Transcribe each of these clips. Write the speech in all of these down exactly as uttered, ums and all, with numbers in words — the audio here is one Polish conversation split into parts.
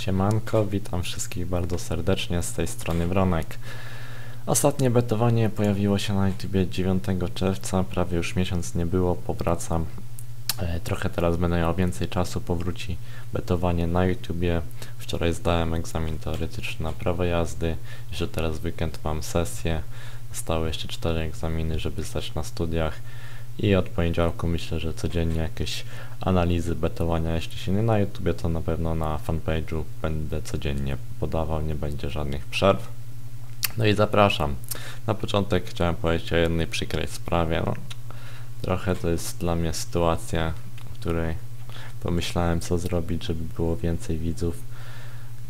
Siemanko, witam wszystkich bardzo serdecznie, z tej strony Wronek. Ostatnie betowanie pojawiło się na YouTubie dziewiątego czerwca, prawie już miesiąc nie było, powracam. Trochę teraz będę miał więcej czasu, powróci betowanie na YouTubie. Wczoraj zdałem egzamin teoretyczny na prawo jazdy, jeszcze teraz w weekend mam sesję. Zostały jeszcze cztery egzaminy, żeby zdać na studiach. I od poniedziałku myślę, że codziennie jakieś analizy betowania, jeśli się nie na YouTubie, to na pewno na fanpage'u będę codziennie podawał, nie będzie żadnych przerw. No i zapraszam. Na początek chciałem powiedzieć o jednej przykrej sprawie. No, trochę to jest dla mnie sytuacja, w której pomyślałem, co zrobić, żeby było więcej widzów.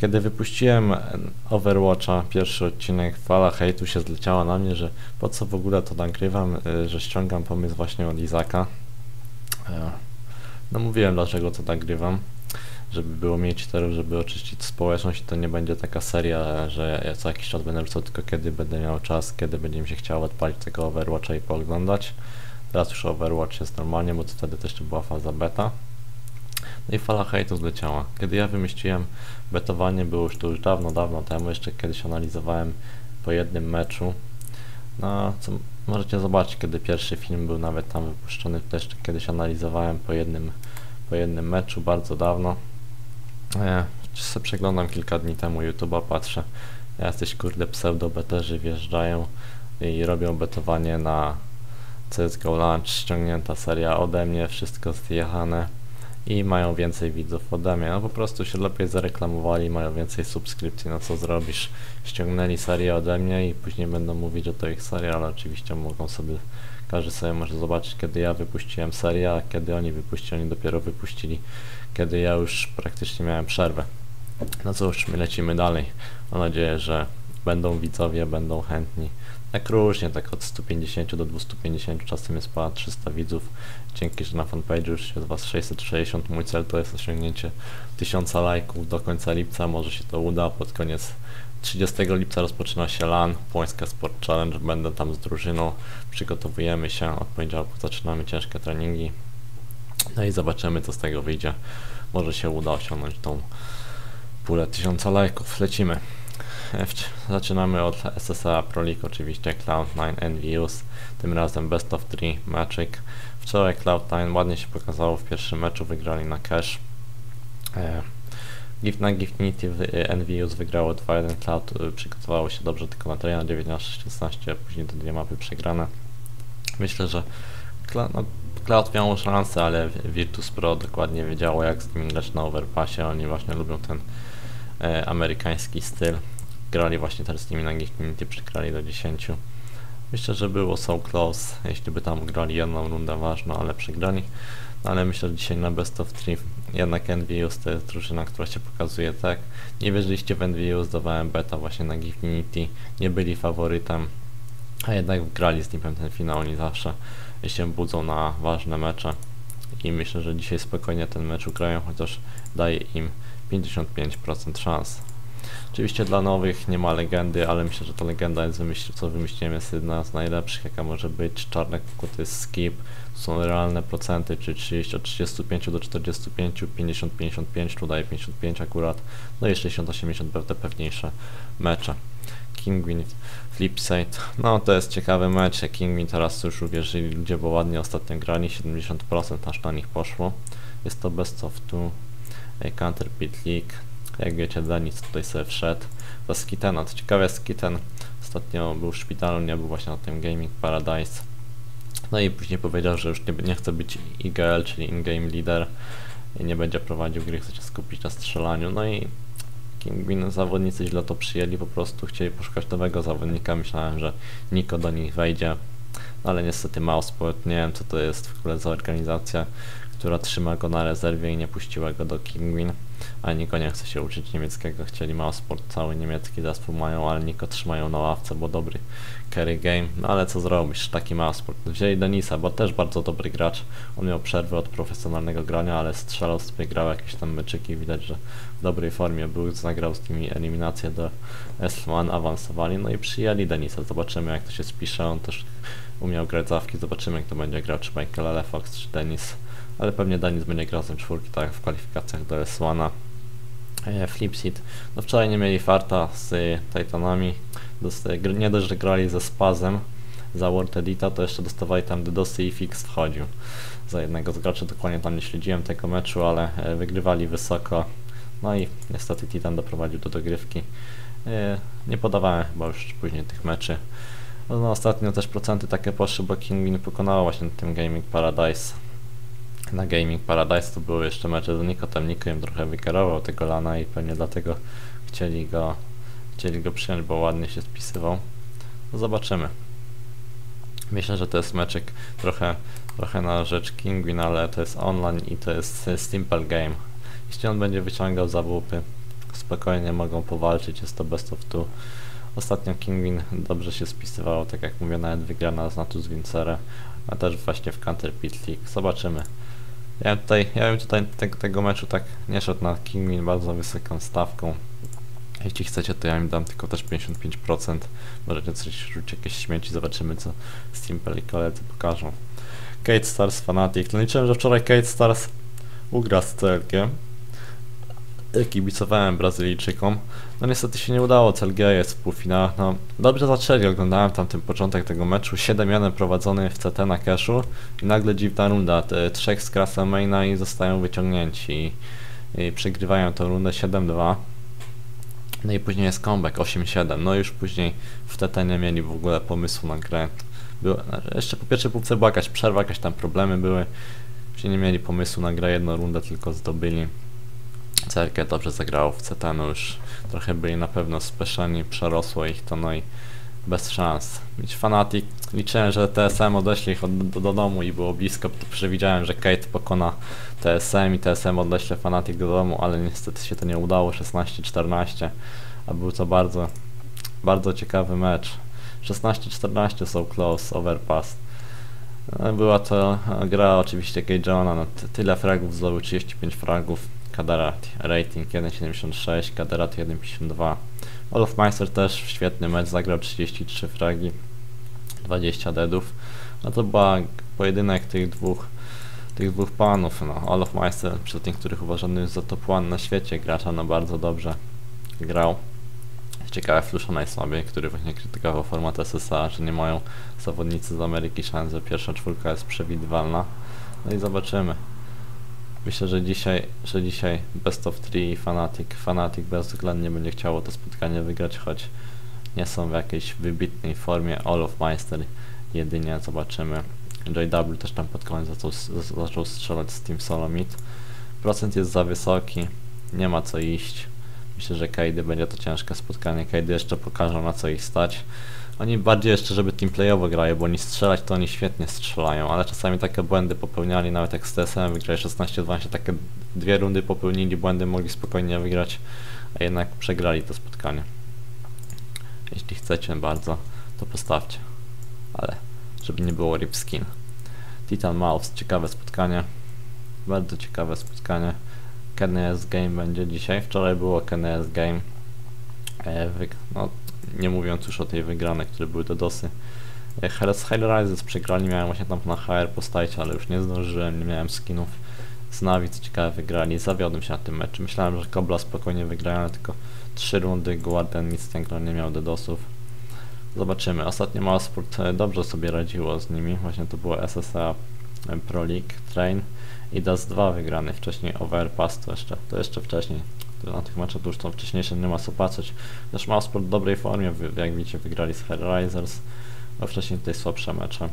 Kiedy wypuściłem Overwatcha, pierwszy odcinek, fala hejtu się zleciała na mnie, że po co w ogóle to nagrywam, że ściągam pomysł właśnie od Izaka. No mówiłem, dlaczego to nagrywam, żeby było mniej cheaterów, żeby oczyścić społeczność i to nie będzie taka seria, że ja co jakiś czas będę rzucał, tylko kiedy będę miał czas, kiedy będzie mi się chciało odpalić tego Overwatcha i pooglądać. Teraz już Overwatch jest normalnie, bo to wtedy też to była faza beta. No i fala hejtu zleciała. Kiedy ja wymyśliłem betowanie, było już to już dawno, dawno temu, jeszcze kiedyś analizowałem po jednym meczu. No, co możecie zobaczyć, kiedy pierwszy film był nawet tam wypuszczony, to jeszcze kiedyś analizowałem po jednym, po jednym meczu, bardzo dawno. Ja se przeglądam kilka dni temu YouTube'a, patrzę, jacyś kurde pseudo-beterzy wjeżdżają i robią betowanie na C S G O Launch, ściągnięta seria ode mnie, wszystko zjechane. I mają więcej widzów ode mnie, no po prostu się lepiej zareklamowali, mają więcej subskrypcji, no co zrobisz, ściągnęli serię ode mnie i później będą mówić, że to ich seria, ale oczywiście mogą sobie, każdy sobie może zobaczyć, kiedy ja wypuściłem serię, a kiedy oni wypuścili, oni dopiero wypuścili, kiedy ja już praktycznie miałem przerwę. No cóż, my lecimy dalej, mam nadzieję, że będą widzowie, będą chętni. Tak różnie, tak od stu pięćdziesięciu do dwustu pięćdziesięciu, czasem jest ponad trzysta widzów. Dzięki, że na fanpage już jest was sześćset sześćdziesiąt. Mój cel to jest osiągnięcie tysiąca lajków do końca lipca, może się to uda. Pod koniec trzydziestego lipca rozpoczyna się LAN, Płońska Sport Challenge, będę tam z drużyną, przygotowujemy się, od poniedziałku zaczynamy ciężkie treningi. No i zobaczymy, co z tego wyjdzie. Może się uda osiągnąć tą pulę tysiąca lajków. Lecimy. Zaczynamy od S S A Pro League, oczywiście Cloud nine, EnVyUs, tym razem best of three meczyk. Wczoraj Cloud nine ładnie się pokazało w pierwszym meczu, wygrali na cash. Na GIFINITY EnVyUs wygrało dwa jeden, Cloud przygotowało się dobrze tylko na terenie dziewiętnaście szesnaście, później te dwie mapy przegrane. Myślę, że no, Cloud miało szansę, ale Virtus.pro dokładnie wiedziało, jak z nimi grać na overpassie, oni właśnie lubią ten e, amerykański styl. Grali właśnie teraz z nimi na GIFINITY, przegrali do dziesięciu. Myślę, że było so close, jeśli by tam grali jedną rundę ważną, ale przegrali. No ale myślę, że dzisiaj na best of three jednak EnVyUs to jest drużyna, która się pokazuje tak. Nie wierzyliście w EnVyUs, dawałem beta właśnie na GIFINITY, nie byli faworytem, a jednak grali z nim ten finał, oni zawsze się budzą na ważne mecze. I myślę, że dzisiaj spokojnie ten mecz ugrają, chociaż daje im pięćdziesiąt pięć procent szans. Oczywiście dla nowych nie ma legendy, ale myślę, że ta legenda, jest wymyśl co wymyśliłem, jest jedna z najlepszych, jaka może być. Czarne kółko to jest skip, są realne procenty, czyli od trzydziestu pięciu do czterdziestu pięciu, pięćdziesiąt pięćdziesiąt pięć, tu daje pięćdziesiąt pięć akurat, no i sześćdziesiąt osiemdziesiąt te pewniejsze mecze. Kinguin, Flipside, no to jest ciekawy mecz, Kinguin teraz już uwierzyli ludzie, bo ładnie ostatnio grali, siedemdziesiąt procent aż na nich poszło. Jest to best of two, Counter-pit League. Jak wiecie, Denis tutaj sobie wszedł za Skittena. Co ciekawe, Skitten ostatnio był w szpitalu, nie był właśnie na tym Gaming Paradise. No i później powiedział, że już nie, nie chce być E G L, czyli in-game leader. I nie będzie prowadził gry, chce się skupić na strzelaniu. No i Kinguin zawodnicy źle to przyjęli, po prostu chcieli poszukać nowego zawodnika. Myślałem, że Niko do nich wejdzie. No ale niestety Mouse, nie wiem co to jest w ogóle za organizacja, która trzyma go na rezerwie i nie puściła go do Kinguin. A Niko nie chce się uczyć niemieckiego, chcieli Mouse, cały niemiecki zespół mają, ale Niko trzymają na ławce, bo dobry carry game. No ale co zrobisz, taki Mouse. Wzięli Denisa, bo też bardzo dobry gracz. On miał przerwę od profesjonalnego grania, ale strzelał sobie, grał jakieś tam meczyki, widać, że w dobrej formie był, zagrał z nimi eliminację do S jeden, awansowali, no i przyjęli Denisa. Zobaczymy, jak to się spisze, on też umiał grać zawki, zobaczymy, jak to będzie grał, czy Michael Fox, czy Denis. Ale pewnie Denis będzie grał z czwórki, tak jak w kwalifikacjach do S jeden. Flipside. No wczoraj nie mieli farta z Titanami. Nie dość, że grali ze Spazem za World Edita, to jeszcze dostawali tam DDoSy i Fix wchodził za jednego z graczy. Dokładnie tam nie śledziłem tego meczu, ale wygrywali wysoko. No i niestety Titan doprowadził do dogrywki. Nie podawałem chyba już później tych meczy. No ostatnio też procenty takie poszły, bo Kinguin pokonała właśnie tym Gaming Paradise. Na Gaming Paradise to były jeszcze mecze z Niko, tam Niko im trochę wykierował tego lana i pewnie dlatego chcieli go, chcieli go przyjąć, bo ładnie się spisywał. No zobaczymy. Myślę, że to jest meczek trochę, trochę na rzecz Kinguin, ale to jest online i to jest simple game. Jeśli on będzie wyciągał za łupy, spokojnie mogą powalczyć, jest to best of two. Ostatnio Kinguin dobrze się spisywało, tak jak mówię, nawet wygrana z Natus Vincere, a też właśnie w Counter-pit League. Zobaczymy. Ja bym tutaj, ja bym tutaj tego, tego meczu tak nie szedł na Kinguin bardzo wysoką stawką. Jeśli chcecie, to ja im dam tylko też pięćdziesiąt pięć procent. Możecie coś rzucić, jakieś śmieci, zobaczymy co z Team Pelikale pokażą. Kate Stars, Fanatic. No liczyłem, że wczoraj Kate Stars ugra z C L G. Kibicowałem Brazylijczykom. No niestety się nie udało, C L G jest w półfinałach. No dobrze zaczęli, oglądałem tam ten początek tego meczu. siedem jeden prowadzony w C T na cashu i nagle dziwna runda. Te trzech z krasa maina i zostają wyciągnięci. I, i przegrywają tą rundę siedem dwa. No i później jest comeback osiem siedem. No już później w T T nie mieli w ogóle pomysłu na grę. Było, jeszcze po pierwszej półce była jakaś przerwa, jakieś tam problemy były. Później nie mieli pomysłu na grę, jedną rundę tylko zdobyli. C L G dobrze zagrało w C T, no już trochę byli na pewno speszeni, przerosło ich to, no i bez szans. Fanatic, liczyłem, że T S M odeśli ich od, do, do domu i było blisko, przewidziałem, że Kate pokona T S M i T S M odeśle Fanatic do domu, ale niestety się to nie udało, szesnaście czternaście, a był to bardzo, bardzo ciekawy mecz. szesnaście czternaście so close, overpass. Była to gra oczywiście Cageona, no tyle fragów zdobył, trzydzieści pięć fragów. Kaderat rating jeden siedemdziesiąt sześć, Kaderat jeden pięćdziesiąt dwa. Olof Meister też świetny mecz, zagrał trzydzieści trzy fragi, dwadzieścia deadów. No to była pojedynek tych dwóch tych dwóch panów. No, Olof Meister, przy tych, których uważany jest za top one na świecie gracza, no bardzo dobrze grał. Ciekawe, Flusza najsłabiej, który właśnie krytykował format S S A, że nie mają zawodnicy z Ameryki szans, że pierwsza czwórka jest przewidywalna. No i zobaczymy. Myślę, że dzisiaj, że dzisiaj best of three i Fanatic. Fanatic bezwzględnie będzie chciało to spotkanie wygrać, choć nie są w jakiejś wybitnej formie. Olof Meister jedynie, zobaczymy. J W też tam pod koniec zaczął, zaczął strzelać z Team SoloMid. Procent jest za wysoki, nie ma co iść. Myślę, że Kady będzie to ciężkie spotkanie. Kady jeszcze pokażą na co ich stać. Oni bardziej jeszcze, żeby teamplayowo grają, bo oni strzelać to oni świetnie strzelają, ale czasami takie błędy popełniali, nawet jak z T S M wygrali szesnaście dwanaście, takie dwie rundy popełnili błędy, mogli spokojnie wygrać, a jednak przegrali to spotkanie. Jeśli chcecie bardzo, to postawcie, ale żeby nie było rip skin. Titan Mouse, ciekawe spotkanie, bardzo ciekawe spotkanie. K N S Game będzie dzisiaj, wczoraj było K N S Game, e, no, nie mówiąc już o tej wygranej, które były to dosy. Hellas High Rises przegrali, miałem właśnie tam na H R postać, ale już nie zdążyłem, nie miałem skinów. Z Navi, co ciekawe, wygrali, zawiodłem się na tym meczu. Myślałem, że Kobla spokojnie wygrają, ale tylko trzy rundy, Guardian nic nie miał dedosów. Zobaczymy, ostatnio Mousport dobrze sobie radziło z nimi, właśnie to było S S A Pro League, Train i D A S dwa wygrany, wcześniej Overpass, to jeszcze, to jeszcze wcześniej. Na tych meczach to już to wcześniejsze, nie ma co patrzeć. Też Mouseport w dobrej formie, jak widzicie, wygrali z HellRaisers, a wcześniej tutaj słabsze mecze.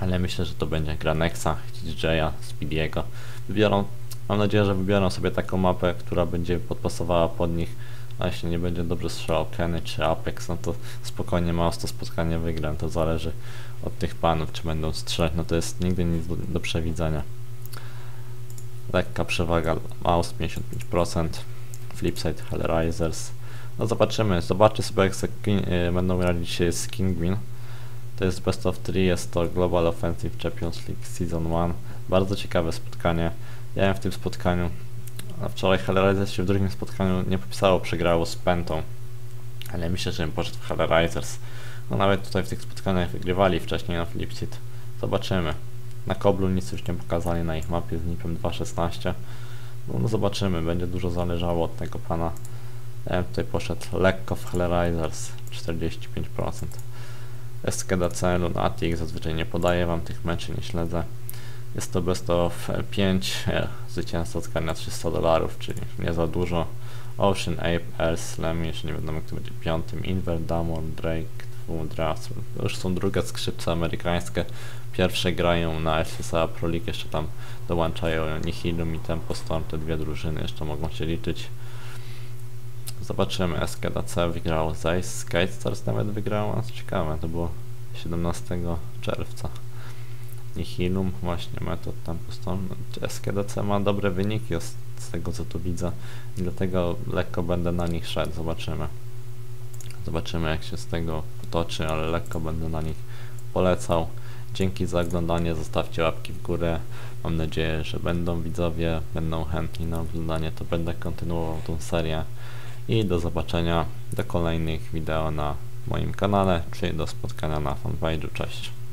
Ale myślę, że to będzie gra Nexa, D J a, Speedy'ego. Wybiorą, mam nadzieję, że wybiorą sobie taką mapę, która będzie podpasowała pod nich, a jeśli nie będzie dobrze strzelał Kenny czy Apex, no to spokojnie Mouse to spotkanie wygra. To zależy od tych panów, czy będą strzelać, no to jest nigdy nic do, do przewidzenia. Lekka przewaga Mouse pięćdziesiąt pięć procent, Flipside HellRaisers. No zobaczymy, zobaczcie sobie jak yy, będą grali dzisiaj z Kinguin. To jest best of three, jest to Global Offensive Champions League Season one. Bardzo ciekawe spotkanie. Ja byłem w tym spotkaniu, a wczoraj HellRaisers się w drugim spotkaniu nie popisało, przegrało z Pentą. Ale myślę, że bym poszedł w HellRaisers. No nawet tutaj w tych spotkaniach wygrywali wcześniej na Flipside. Zobaczymy. Na Koblu nic już nie pokazali na ich mapie z nipem dwa szesnaście. No zobaczymy, będzie dużo zależało od tego pana. Ja bym tutaj poszedł lekko w HellRaisers czterdzieści pięć procent. S K D C, Lunatic, zazwyczaj nie podaję wam tych meczy, nie śledzę. Jest to best of pięć, zwycięzca zgarnia trzysta dolarów, czyli nie za dużo. Ocean, Ape, Air, Slam, jeszcze nie wiadomo kto będzie piątym. Inver, Damon, Drake, Draft. Już są drugie skrzypce amerykańskie. Pierwsze grają na S S A Pro League, jeszcze tam dołączają Nihilum i Tempo Storm, te dwie drużyny jeszcze mogą się liczyć. Zobaczymy, S K D C wygrało zajść, Kate Stars nawet wygrało, co ciekawe, to było siedemnastego czerwca. Nihilum, właśnie metod Tempo Storm. S K D C ma dobre wyniki z, z tego co tu widzę i dlatego lekko będę na nich szedł, zobaczymy. Zobaczymy jak się z tego potoczy, ale lekko będę na nich polecał. Dzięki za oglądanie, zostawcie łapki w górę. Mam nadzieję, że będą widzowie, będą chętni na oglądanie, to będę kontynuował tą serię. I do zobaczenia do kolejnych wideo na moim kanale, czy do spotkania na fanpage'u. Cześć!